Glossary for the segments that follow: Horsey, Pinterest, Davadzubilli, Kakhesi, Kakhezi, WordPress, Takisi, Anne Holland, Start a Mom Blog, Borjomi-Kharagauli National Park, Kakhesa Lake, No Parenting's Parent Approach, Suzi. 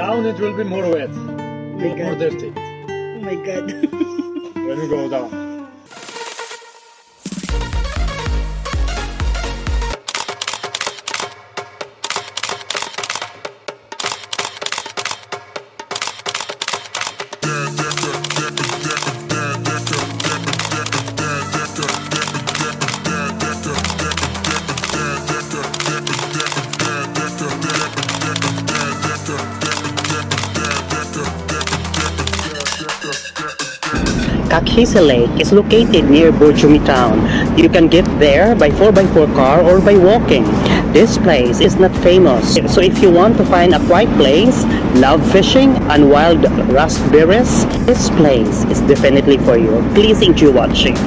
Down it will be more wet, more dirty. Oh my god. When we go down. Kakhesa Lake is located near Borjomi town. You can get there by 4x4 car or by walking. This place is not famous, so if you want to find a quiet place, love fishing and wild raspberries, this place is definitely for you. Please enjoy watching.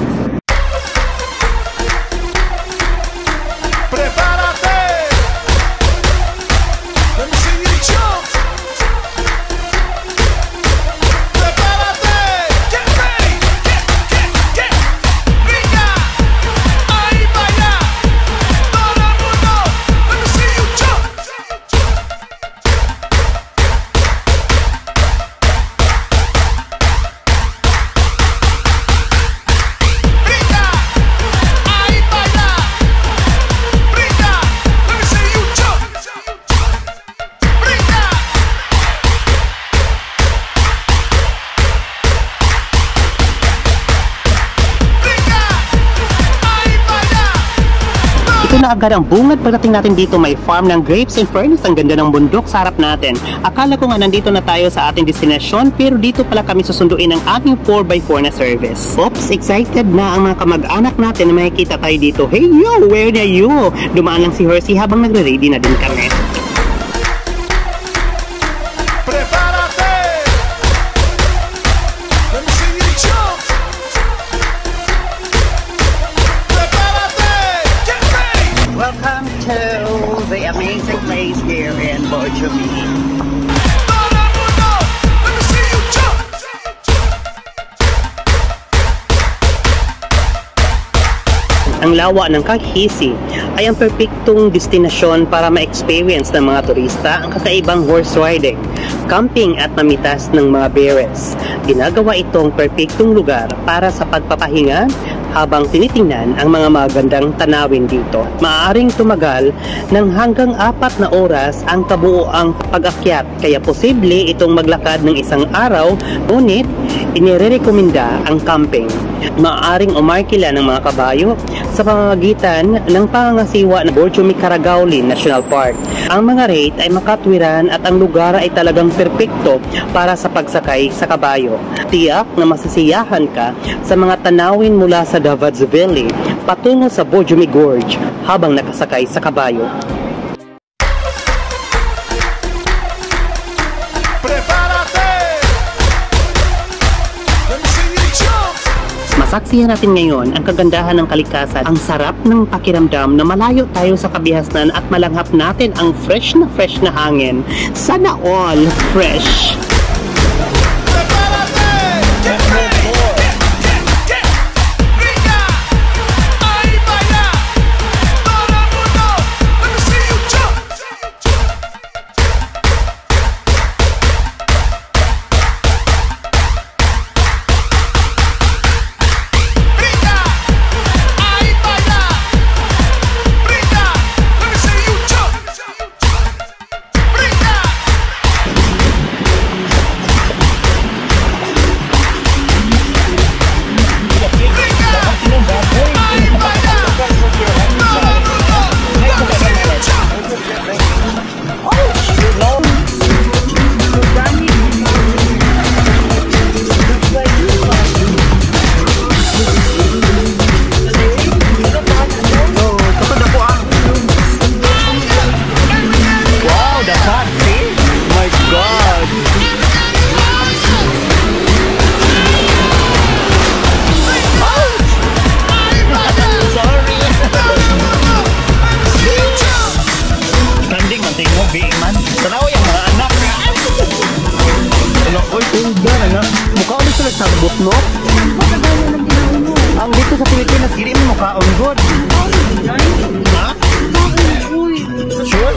Na agad ang bungad pagdating natin dito. May farm ng grapes and ferns. Ang ganda ng bundok sa harap natin. Akala ko nga nandito na tayo sa ating destination, pero dito pala kami susunduin ang ating 4x4 na service. Oops, excited na ang mga kamag-anak natin na makikita tayo dito. Hey yo, where are you? Dumaan lang si Horsey habang nagre-ready na din kami. The amazing place here in Borjomi. Ang lawa ng Kakhesi ay ang perpektong destinasyon para ma-experience ng mga turista ang kakaibang horse riding, camping at mamitas ng mga bears. Ginagawa itong perpektong lugar para sa pagpapahinga habang tinitingnan ang mga magandang tanawin dito. Maaaring tumagal ng hanggang 4 na oras ang kabuoang pag-akyat, kaya posible itong maglakad ng isang araw, ngunit inirekomenda ang camping. Maaaring umarkila ng mga kabayo sa pamamagitan ng pangangasiwa ng Borjomi-Kharagauli National Park. Ang mga rate ay makatwiran at ang lugar ay talagang perpekto para sa pagsakay sa kabayo. Tiyak na masasiyahan ka sa mga tanawin mula sa Davadzubilli patungo sa Borjomi Gorge habang nakasakay sa kabayo. Saksihan natin ngayon ang kagandahan ng kalikasan, ang sarap ng pakiramdam na malayo tayo sa kabihasnan at malanghap natin ang fresh na hangin. Sana all fresh! No? Ang dito sa Pilipinas, giliin mo ka on board. Ha? Sure?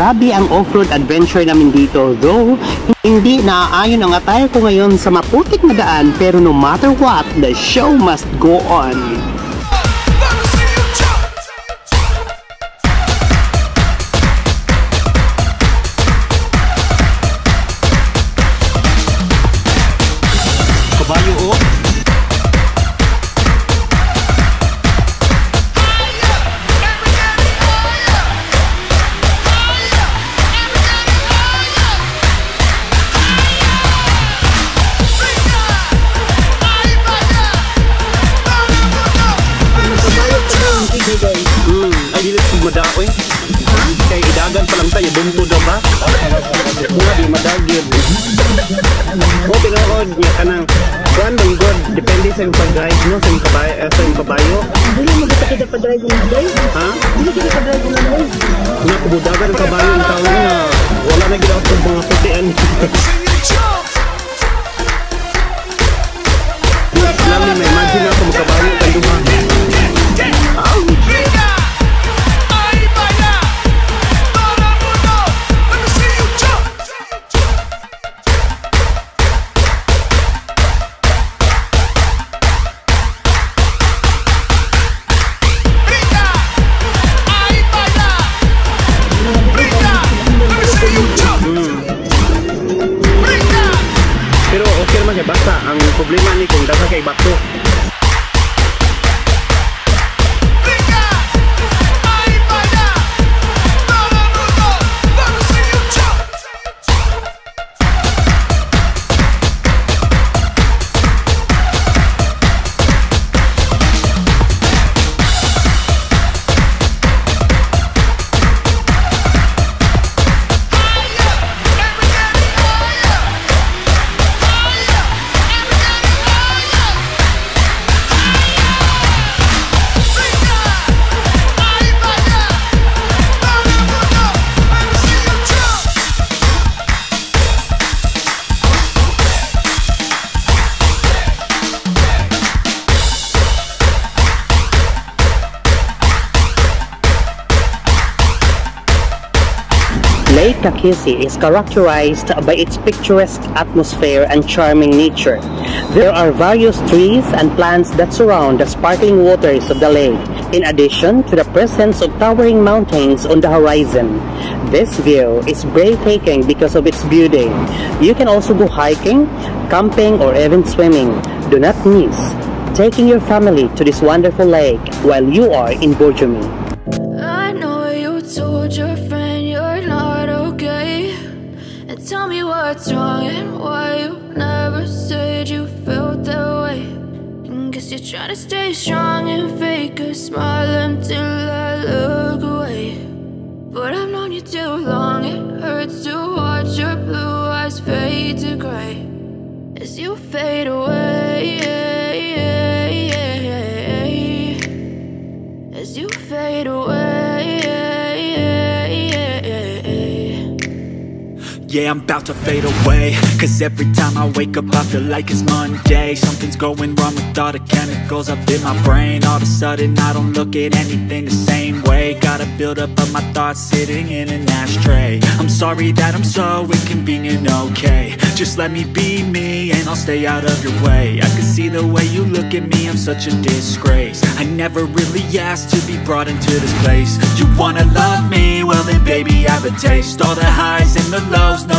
Grabe ang off-road adventure namin dito. Though, hindi naaayon ang attire ko ngayon sa maputik na daan, pero no matter what, the show must go on. Lake Takisi is characterized by its picturesque atmosphere and charming nature. There are various trees and plants that surround the sparkling waters of the lake, in addition to the presence of towering mountains on the horizon. This view is breathtaking because of its beauty. You can also go hiking, camping, or even swimming. Do not miss taking your family to this wonderful lake while you are in Borjomi. I know you told your friend you're not Tell me what's wrong and why you never said you felt that way. And guess you're trying to stay strong and fake a smile until I look away. But I've known you too long, it hurts to watch your blue eyes fade to gray as you fade away, as you fade away. Yeah, I'm about to fade away. Cause every time I wake up I feel like it's Monday. Something's going wrong with all the chemicals up in my brain. All of a sudden I don't look at anything the same way. Gotta build up of my thoughts sitting in an ashtray. I'm sorry that I'm so inconvenient, okay. Just let me be me and I'll stay out of your way. I can see the way you look at me, I'm such a disgrace. I never really asked to be brought into this place. You wanna love me, well then baby I have a taste. All the highs and the lows, no,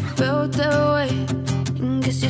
felt that way. You're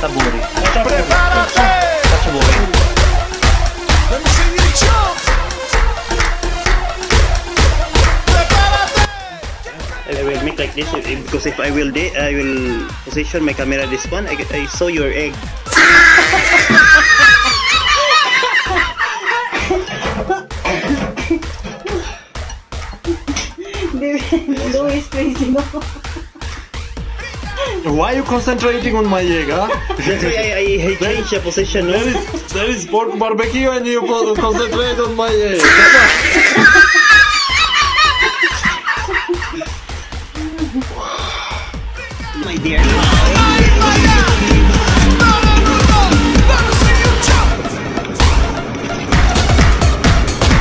That's a boring. That's a boring. Let me see you jump. I will make like this because if I will, I will position my camera this one. I saw your egg. Louis crazy. Why are you concentrating on my egg, huh? That's why I changed the position. No? There is pork barbecue and you concentrate on my egg. My dear.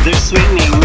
They're swinging.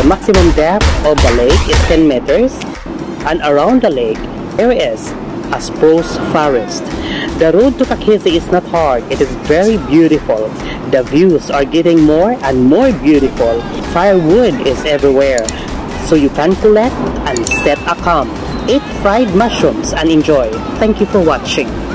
The maximum depth of the lake is 10 meters, and around the lake there is a spruce forest. The road to Kakhezi is not hard, it is very beautiful. The views are getting more and more beautiful. Firewood is everywhere, so you can collect and set a camp. Eat fried mushrooms and enjoy. Thank you for watching.